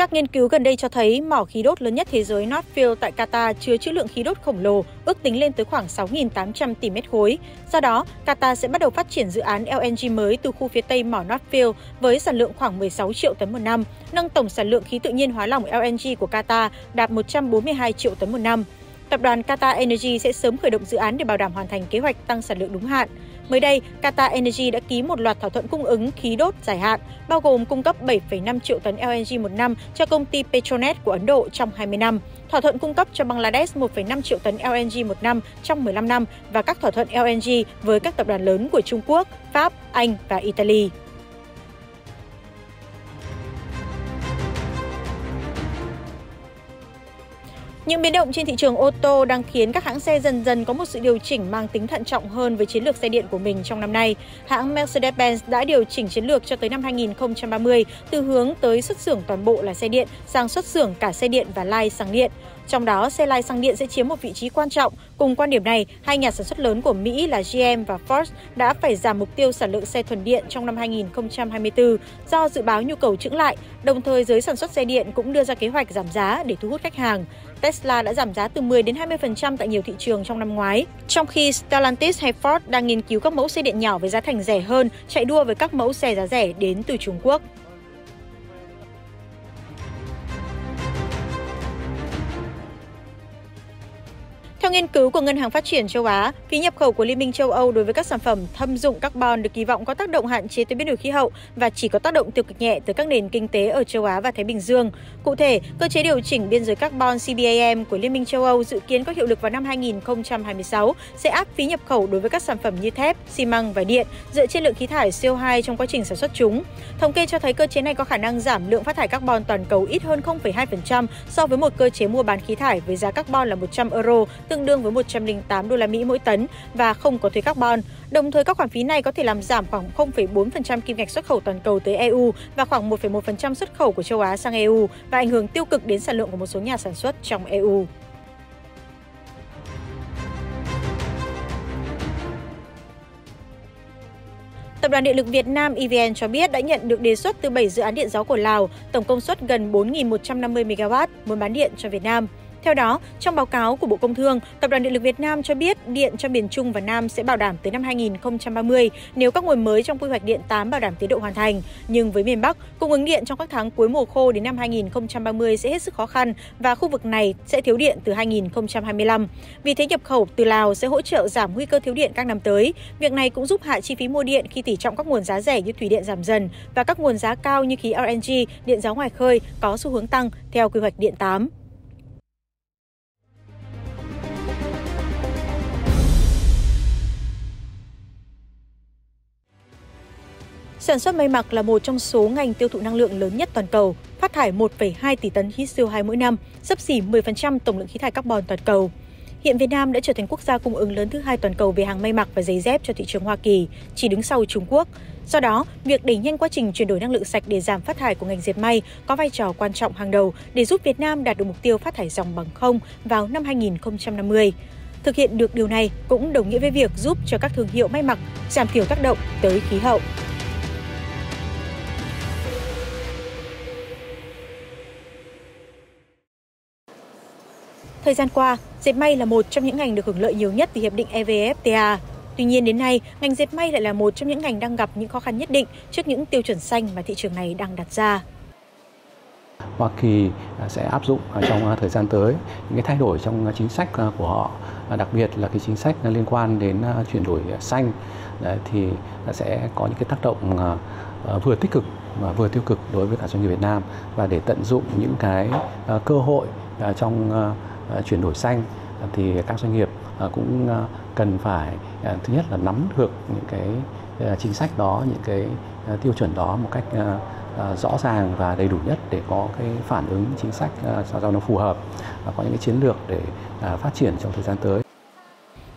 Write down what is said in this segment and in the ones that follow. Các nghiên cứu gần đây cho thấy mỏ khí đốt lớn nhất thế giới North Field tại Qatar chứa trữ lượng khí đốt khổng lồ, ước tính lên tới khoảng 6.800 tỷ mét khối. Do đó, Qatar sẽ bắt đầu phát triển dự án LNG mới từ khu phía tây mỏ North Field với sản lượng khoảng 16 triệu tấn một năm, nâng tổng sản lượng khí tự nhiên hóa lỏng LNG của Qatar đạt 142 triệu tấn một năm. Tập đoàn Qatar Energy sẽ sớm khởi động dự án để bảo đảm hoàn thành kế hoạch tăng sản lượng đúng hạn. Mới đây, Qatar Energy đã ký một loạt thỏa thuận cung ứng khí đốt dài hạn, bao gồm cung cấp 7,5 triệu tấn LNG một năm cho công ty Petronet của Ấn Độ trong 20 năm, thỏa thuận cung cấp cho Bangladesh 1,5 triệu tấn LNG một năm trong 15 năm và các thỏa thuận LNG với các tập đoàn lớn của Trung Quốc, Pháp, Anh và Italy. Những biến động trên thị trường ô tô đang khiến các hãng xe dần dần có một sự điều chỉnh mang tính thận trọng hơn với chiến lược xe điện của mình trong năm nay. Hãng Mercedes-Benz đã điều chỉnh chiến lược cho tới năm 2030 từ hướng tới xuất xưởng toàn bộ là xe điện sang xuất xưởng cả xe điện và lai xăng điện. Trong đó, xe lai xăng điện sẽ chiếm một vị trí quan trọng. Cùng quan điểm này, hai nhà sản xuất lớn của Mỹ là GM và Ford đã phải giảm mục tiêu sản lượng xe thuần điện trong năm 2024 do dự báo nhu cầu chững lại, đồng thời giới sản xuất xe điện cũng đưa ra kế hoạch giảm giá để thu hút khách hàng. Tesla đã giảm giá từ 10 đến 20% tại nhiều thị trường trong năm ngoái, trong khi Stellantis hay Ford đang nghiên cứu các mẫu xe điện nhỏ với giá thành rẻ hơn, chạy đua với các mẫu xe giá rẻ đến từ Trung Quốc. Theo nghiên cứu của Ngân hàng Phát triển châu Á, phí nhập khẩu của Liên minh châu Âu đối với các sản phẩm thâm dụng carbon được kỳ vọng có tác động hạn chế tới biến đổi khí hậu và chỉ có tác động tiêu cực nhẹ tới các nền kinh tế ở châu Á và Thái Bình Dương. Cụ thể, cơ chế điều chỉnh biên giới carbon CBAM của Liên minh châu Âu dự kiến có hiệu lực vào năm 2026 sẽ áp phí nhập khẩu đối với các sản phẩm như thép, xi măng và điện dựa trên lượng khí thải CO2 trong quá trình sản xuất chúng. Thống kê cho thấy cơ chế này có khả năng giảm lượng phát thải carbon toàn cầu ít hơn 0,2% so với một cơ chế mua bán khí thải với giá carbon là 100 euro, tương đương với 108 đô la Mỹ mỗi tấn và không có thuế carbon. Đồng thời, các khoản phí này có thể làm giảm khoảng 0,4% kim ngạch xuất khẩu toàn cầu tới EU và khoảng 1,1% xuất khẩu của châu Á sang EU và ảnh hưởng tiêu cực đến sản lượng của một số nhà sản xuất trong EU. Tập đoàn Điện lực Việt Nam EVN cho biết đã nhận được đề xuất từ 7 dự án điện gió của Lào, tổng công suất gần 4.150 MW muốn bán điện cho Việt Nam. Theo đó, trong báo cáo của Bộ Công Thương, Tập đoàn Điện lực Việt Nam cho biết điện cho miền Trung và Nam sẽ bảo đảm tới năm 2030 nếu các nguồn mới trong quy hoạch điện 8 bảo đảm tiến độ hoàn thành. Nhưng với miền Bắc, cung ứng điện trong các tháng cuối mùa khô đến năm 2030 sẽ hết sức khó khăn và khu vực này sẽ thiếu điện từ 2025. Vì thế, nhập khẩu từ Lào sẽ hỗ trợ giảm nguy cơ thiếu điện các năm tới. Việc này cũng giúp hạ chi phí mua điện khi tỷ trọng các nguồn giá rẻ như thủy điện giảm dần và các nguồn giá cao như khí LNG, điện gió ngoài khơi có xu hướng tăng theo quy hoạch điện 8. Sản xuất may mặc là một trong số ngành tiêu thụ năng lượng lớn nhất toàn cầu, phát thải 1,2 tỷ tấn khí CO2 mỗi năm, xấp xỉ 10% tổng lượng khí thải carbon toàn cầu. Hiện Việt Nam đã trở thành quốc gia cung ứng lớn thứ hai toàn cầu về hàng may mặc và giày dép cho thị trường Hoa Kỳ, chỉ đứng sau Trung Quốc. Do đó, việc đẩy nhanh quá trình chuyển đổi năng lượng sạch để giảm phát thải của ngành dệt may có vai trò quan trọng hàng đầu để giúp Việt Nam đạt được mục tiêu phát thải ròng bằng không vào năm 2050. Thực hiện được điều này cũng đồng nghĩa với việc giúp cho các thương hiệu may mặc giảm thiểu tác động tới khí hậu. Thời gian qua, dệt may là một trong những ngành được hưởng lợi nhiều nhất từ Hiệp định EVFTA. Tuy nhiên đến nay, ngành dệt may lại là một trong những ngành đang gặp những khó khăn nhất định trước những tiêu chuẩn xanh mà thị trường này đang đặt ra. Hoa Kỳ sẽ áp dụng trong thời gian tới những cái thay đổi trong chính sách của họ, đặc biệt là cái chính sách liên quan đến chuyển đổi xanh thì sẽ có những cái tác động vừa tích cực và vừa tiêu cực đối với cả doanh nghiệp Việt Nam, và để tận dụng những cái cơ hội trong chuyển đổi xanh thì các doanh nghiệp cũng cần phải thứ nhất là nắm được những cái chính sách đó, những cái tiêu chuẩn đó một cách rõ ràng và đầy đủ nhất để có cái phản ứng chính sách sao nó phù hợp và có những cái chiến lược để phát triển trong thời gian tới.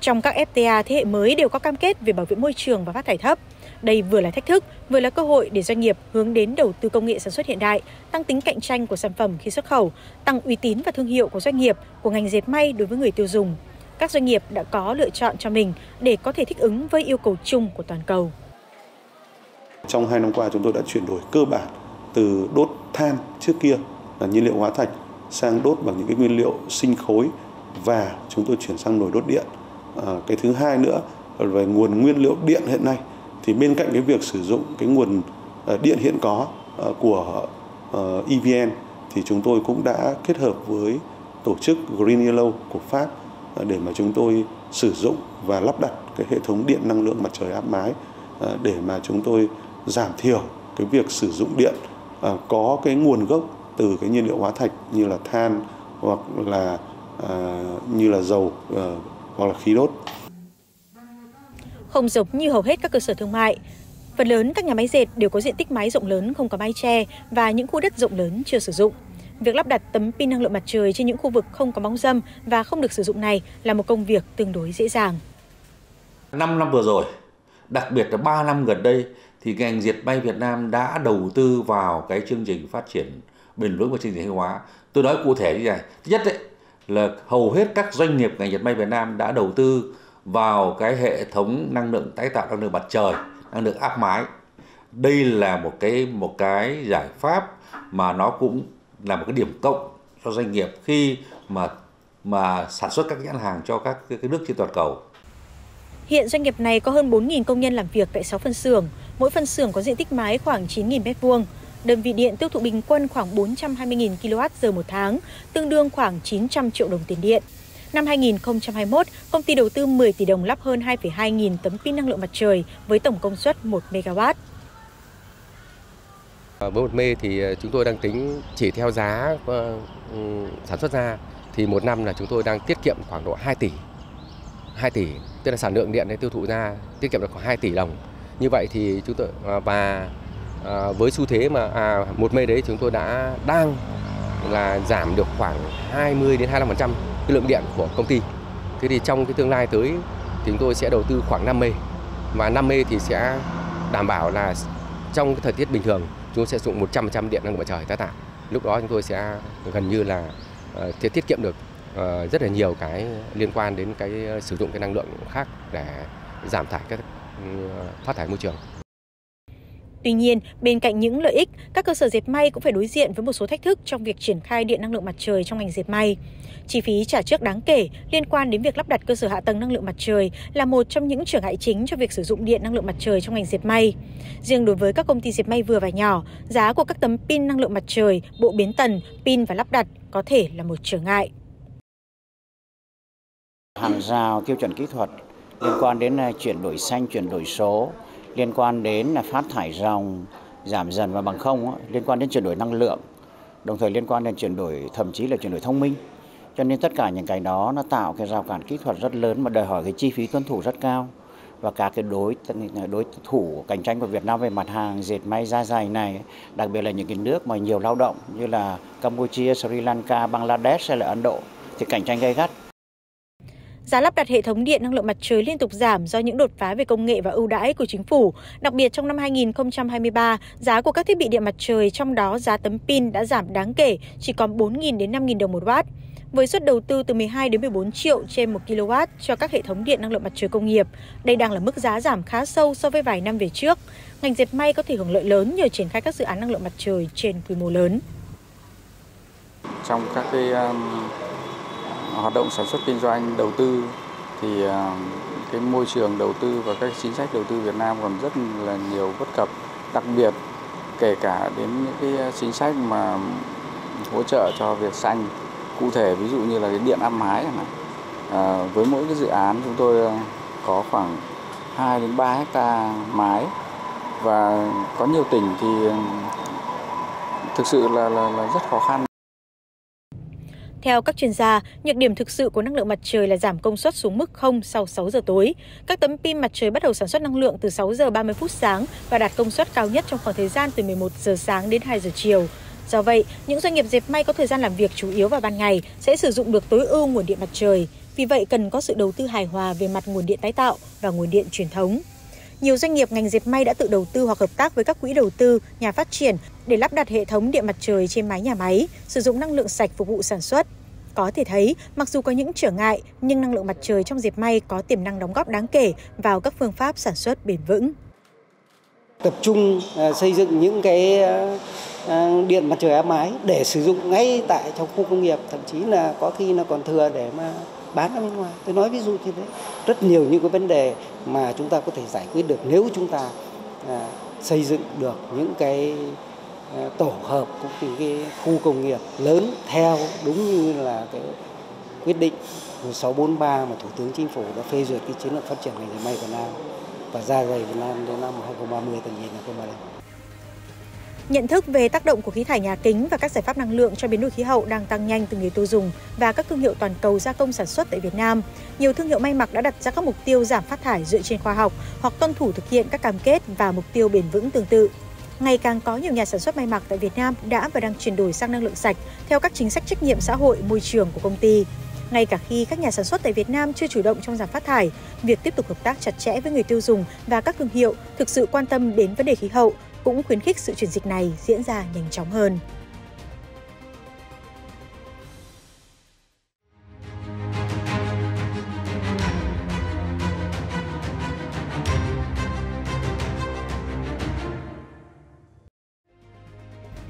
Trong các FTA thế hệ mới đều có cam kết về bảo vệ môi trường và phát thải thấp. Đây vừa là thách thức, vừa là cơ hội để doanh nghiệp hướng đến đầu tư công nghệ sản xuất hiện đại, tăng tính cạnh tranh của sản phẩm khi xuất khẩu, tăng uy tín và thương hiệu của doanh nghiệp, của ngành dệt may đối với người tiêu dùng. Các doanh nghiệp đã có lựa chọn cho mình để có thể thích ứng với yêu cầu chung của toàn cầu. Trong 2 năm qua, chúng tôi đã chuyển đổi cơ bản từ đốt than trước kia là nhiên liệu hóa thạch sang đốt bằng những cái nguyên liệu sinh khối và chúng tôi chuyển sang nồi đốt điện. Cái thứ hai nữa là về nguồn nguyên liệu điện hiện nay thì bên cạnh cái việc sử dụng cái nguồn điện hiện có của EVN thì chúng tôi cũng đã kết hợp với tổ chức Green Yellow của Pháp để mà chúng tôi sử dụng và lắp đặt cái hệ thống điện năng lượng mặt trời áp mái để mà chúng tôi giảm thiểu cái việc sử dụng điện có cái nguồn gốc từ cái nhiên liệu hóa thạch như là than hoặc là dầu hoặc là khí đốt. Không giống như hầu hết các cơ sở thương mại, phần lớn các nhà máy dệt đều có diện tích mái rộng lớn không có mái che và những khu đất rộng lớn chưa sử dụng. Việc lắp đặt tấm pin năng lượng mặt trời trên những khu vực không có bóng râm và không được sử dụng này là một công việc tương đối dễ dàng. 5 năm vừa rồi, đặc biệt là 3 năm gần đây thì ngành dệt may Việt Nam đã đầu tư vào cái chương trình phát triển bền vững và chương trình hàng hóa. Tôi nói cụ thể như này, thứ nhất ấy, là hầu hết các doanh nghiệp ngành dệt may Việt Nam đã đầu tư vào cái hệ thống năng lượng tái tạo, năng lượng mặt trời, năng lượng áp mái. Đây là một cái giải pháp mà nó cũng là một cái điểm cộng cho doanh nghiệp khi mà sản xuất các nhãn hàng cho các cái nước trên toàn cầu. Hiện doanh nghiệp này có hơn 4.000 công nhân làm việc tại 6 phân xưởng, mỗi phân xưởng có diện tích mái khoảng 9.000 m2. Đơn vị điện tiêu thụ bình quân khoảng 420.000 kWh một tháng, tương đương khoảng 900 triệu đồng tiền điện. Năm 2021, công ty đầu tư 10 tỷ đồng lắp hơn 2,2 nghìn tấm pin năng lượng mặt trời với tổng công suất 1 MW. Với 1 mê thì chúng tôi đang tính chỉ theo giá sản xuất ra thì một năm là chúng tôi đang tiết kiệm khoảng độ 2 tỷ, tức là sản lượng điện để tiêu thụ ra tiết kiệm được khoảng 2 tỷ đồng. Như vậy thì chúng tôi với xu thế mà 1 mê đấy chúng tôi đang là giảm được khoảng 20 đến 25% cái lượng điện của công ty. Thế thì trong cái tương lai tới thì chúng tôi sẽ đầu tư khoảng 5 mê và 5 mê thì sẽ đảm bảo là trong cái thời tiết bình thường chúng tôi sẽ dùng 100% điện năng lượng mặt trời tái tạo. Lúc đó chúng tôi sẽ gần như là sẽ tiết kiệm được rất là nhiều cái liên quan đến cái sử dụng cái năng lượng khác để giảm thải các phát thải môi trường. Tuy nhiên, bên cạnh những lợi ích, các cơ sở dệt may cũng phải đối diện với một số thách thức trong việc triển khai điện năng lượng mặt trời trong ngành dệt may. Chi phí trả trước đáng kể liên quan đến việc lắp đặt cơ sở hạ tầng năng lượng mặt trời là một trong những trở ngại chính cho việc sử dụng điện năng lượng mặt trời trong ngành dệt may. Riêng đối với các công ty dệt may vừa và nhỏ, giá của các tấm pin năng lượng mặt trời, bộ biến tần, pin và lắp đặt có thể là một trở ngại. Hàng rào tiêu chuẩn kỹ thuật liên quan đến chuyển đổi xanh, chuyển đổi số, liên quan đến là phát thải ròng giảm dần và bằng không, liên quan đến chuyển đổi năng lượng, đồng thời liên quan đến chuyển đổi, thậm chí là chuyển đổi thông minh. Cho nên tất cả những cái đó nó tạo cái rào cản kỹ thuật rất lớn mà đòi hỏi cái chi phí tuân thủ rất cao. Và các cái đối thủ cạnh tranh của Việt Nam về mặt hàng dệt may da dày này, đặc biệt là những cái nước mà nhiều lao động như là Campuchia, Sri Lanka, Bangladesh hay là Ấn Độ thì cạnh tranh gay gắt. Giá lắp đặt hệ thống điện năng lượng mặt trời liên tục giảm do những đột phá về công nghệ và ưu đãi của chính phủ. Đặc biệt trong năm 2023, giá của các thiết bị điện mặt trời, trong đó giá tấm pin đã giảm đáng kể, chỉ còn 4.000 đến 5.000 đồng một watt. Với suất đầu tư từ 12 đến 14 triệu trên 1 kW cho các hệ thống điện năng lượng mặt trời công nghiệp, đây đang là mức giá giảm khá sâu so với vài năm về trước. Ngành dệt may có thể hưởng lợi lớn nhờ triển khai các dự án năng lượng mặt trời trên quy mô lớn. Trong các cái hoạt động sản xuất kinh doanh đầu tư thì cái môi trường đầu tư và các chính sách đầu tư Việt Nam còn rất là nhiều bất cập, đặc biệt kể cả đến những cái chính sách mà hỗ trợ cho việc xanh, cụ thể ví dụ như là cái điện áp mái này. Với mỗi cái dự án chúng tôi có khoảng 2 đến 3 hectare mái và có nhiều tỉnh thì thực sự là rất khó khăn. Theo các chuyên gia, nhược điểm thực sự của năng lượng mặt trời là giảm công suất xuống mức 0 sau 6 giờ tối. Các tấm pin mặt trời bắt đầu sản xuất năng lượng từ 6 giờ 30 phút sáng và đạt công suất cao nhất trong khoảng thời gian từ 11 giờ sáng đến 2 giờ chiều. Do vậy, những doanh nghiệp dệt may có thời gian làm việc chủ yếu vào ban ngày sẽ sử dụng được tối ưu nguồn điện mặt trời. Vì vậy, cần có sự đầu tư hài hòa về mặt nguồn điện tái tạo và nguồn điện truyền thống. Nhiều doanh nghiệp ngành dệt may đã tự đầu tư hoặc hợp tác với các quỹ đầu tư, nhà phát triển để lắp đặt hệ thống điện mặt trời trên mái nhà máy, sử dụng năng lượng sạch phục vụ sản xuất. Có thể thấy, mặc dù có những trở ngại, nhưng năng lượng mặt trời trong dệt may có tiềm năng đóng góp đáng kể vào các phương pháp sản xuất bền vững. Tập trung xây dựng những cái điện mặt trời áp mái để sử dụng ngay tại trong khu công nghiệp, thậm chí là có khi nó còn thừa để mà bán ra bên ngoài. Tôi nói ví dụ như thế, rất nhiều những cái vấn đề mà chúng ta có thể giải quyết được nếu chúng ta xây dựng được những cái tổ hợp cũng như cái khu công nghiệp lớn theo đúng như là cái quyết định 1643 mà Thủ tướng Chính phủ đã phê duyệt cái chiến lược phát triển ngành dệt may Việt Nam và da giày Việt Nam đến năm 2030, tầm nhìn 2035. Nhận thức về tác động của khí thải nhà kính và các giải pháp năng lượng cho biến đổi khí hậu đang tăng nhanh từ người tiêu dùng và các thương hiệu toàn cầu gia công sản xuất tại Việt Nam. Nhiều thương hiệu may mặc đã đặt ra các mục tiêu giảm phát thải dựa trên khoa học hoặc tuân thủ thực hiện các cam kết và mục tiêu bền vững tương tự. Ngày càng có nhiều nhà sản xuất may mặc tại Việt Nam đã và đang chuyển đổi sang năng lượng sạch theo các chính sách trách nhiệm xã hội môi trường của công ty. Ngay cả khi các nhà sản xuất tại Việt Nam chưa chủ động trong giảm phát thải, việc tiếp tục hợp tác chặt chẽ với người tiêu dùng và các thương hiệu thực sự quan tâm đến vấn đề khí hậu cũng khuyến khích sự chuyển dịch này diễn ra nhanh chóng hơn.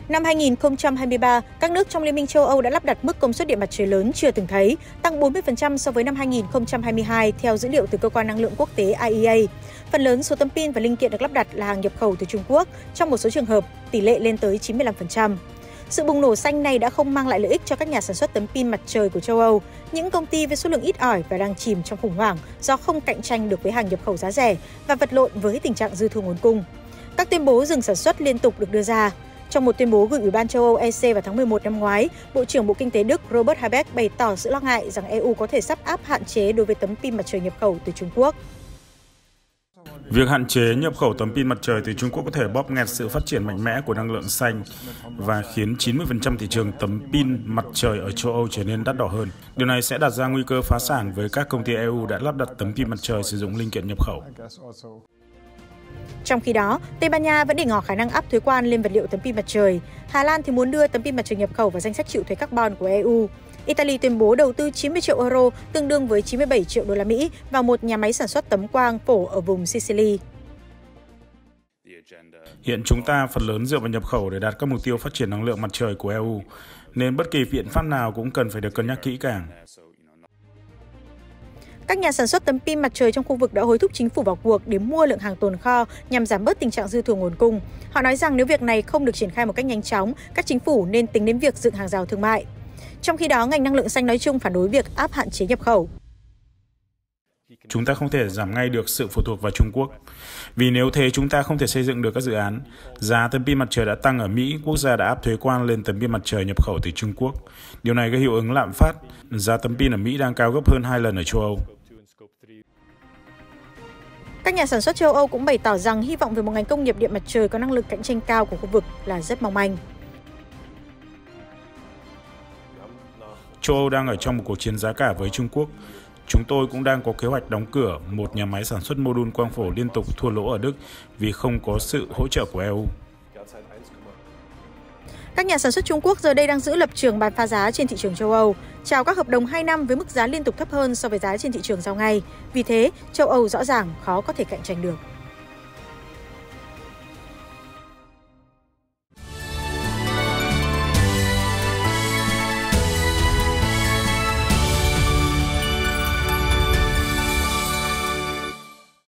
Năm 2023, các nước trong Liên minh châu Âu đã lắp đặt mức công suất điện mặt trời lớn chưa từng thấy, tăng 40% so với năm 2022 theo dữ liệu từ Cơ quan Năng lượng Quốc tế IEA. Phần lớn số tấm pin và linh kiện được lắp đặt là hàng nhập khẩu từ Trung Quốc, trong một số trường hợp, tỷ lệ lên tới 95%. Sự bùng nổ xanh này đã không mang lại lợi ích cho các nhà sản xuất tấm pin mặt trời của châu Âu. Những công ty với số lượng ít ỏi và đang chìm trong khủng hoảng do không cạnh tranh được với hàng nhập khẩu giá rẻ và vật lộn với tình trạng dư thừa nguồn cung. Các tuyên bố dừng sản xuất liên tục được đưa ra. Trong một tuyên bố gửi Ủy ban châu Âu EC vào tháng 11 năm ngoái, Bộ trưởng Bộ Kinh tế Đức Robert Habeck bày tỏ sự lo ngại rằng EU có thể sắp áp hạn chế đối với tấm pin mặt trời nhập khẩu từ Trung Quốc. Việc hạn chế nhập khẩu tấm pin mặt trời từ Trung Quốc có thể bóp nghẹt sự phát triển mạnh mẽ của năng lượng xanh và khiến 90% thị trường tấm pin mặt trời ở châu Âu trở nên đắt đỏ hơn. Điều này sẽ đặt ra nguy cơ phá sản với các công ty EU đã lắp đặt tấm pin mặt trời sử dụng linh kiện nhập khẩu. Trong khi đó, Tây Ban Nha vẫn để ngỏ khả năng áp thuế quan lên vật liệu tấm pin mặt trời. Hà Lan thì muốn đưa tấm pin mặt trời nhập khẩu vào danh sách chịu thuế carbon của EU. Italy tuyên bố đầu tư 90 triệu euro, tương đương với 97 triệu đô la Mỹ vào một nhà máy sản xuất tấm quang phổ ở vùng Sicily. Hiện chúng ta phần lớn dựa vào nhập khẩu để đạt các mục tiêu phát triển năng lượng mặt trời của EU, nên bất kỳ biện pháp nào cũng cần phải được cân nhắc kỹ càng. Các nhà sản xuất tấm pin mặt trời trong khu vực đã hối thúc chính phủ vào cuộc để mua lượng hàng tồn kho nhằm giảm bớt tình trạng dư thừa nguồn cung. Họ nói rằng nếu việc này không được triển khai một cách nhanh chóng, các chính phủ nên tính đến việc dựng hàng rào thương mại. Trong khi đó, ngành năng lượng xanh nói chung phản đối việc áp hạn chế nhập khẩu. Chúng ta không thể giảm ngay được sự phụ thuộc vào Trung Quốc. Vì nếu thế, chúng ta không thể xây dựng được các dự án. Giá tấm pin mặt trời đã tăng ở Mỹ, quốc gia đã áp thuế quan lên tấm pin mặt trời nhập khẩu từ Trung Quốc. Điều này gây hiệu ứng lạm phát. Giá tấm pin ở Mỹ đang cao gấp hơn 2 lần ở châu Âu. Các nhà sản xuất châu Âu cũng bày tỏ rằng hy vọng về một ngành công nghiệp điện mặt trời có năng lực cạnh tranh cao của khu vực là rất mong manh. Châu Âu đang ở trong một cuộc chiến giá cả với Trung Quốc. Chúng tôi cũng đang có kế hoạch đóng cửa một nhà máy sản xuất mô đun quang phổ liên tục thua lỗ ở Đức vì không có sự hỗ trợ của EU. Các nhà sản xuất Trung Quốc giờ đây đang giữ lập trường bàn phá giá trên thị trường châu Âu, chào các hợp đồng 2 năm với mức giá liên tục thấp hơn so với giá trên thị trường giao ngay. Vì thế, châu Âu rõ ràng khó có thể cạnh tranh được.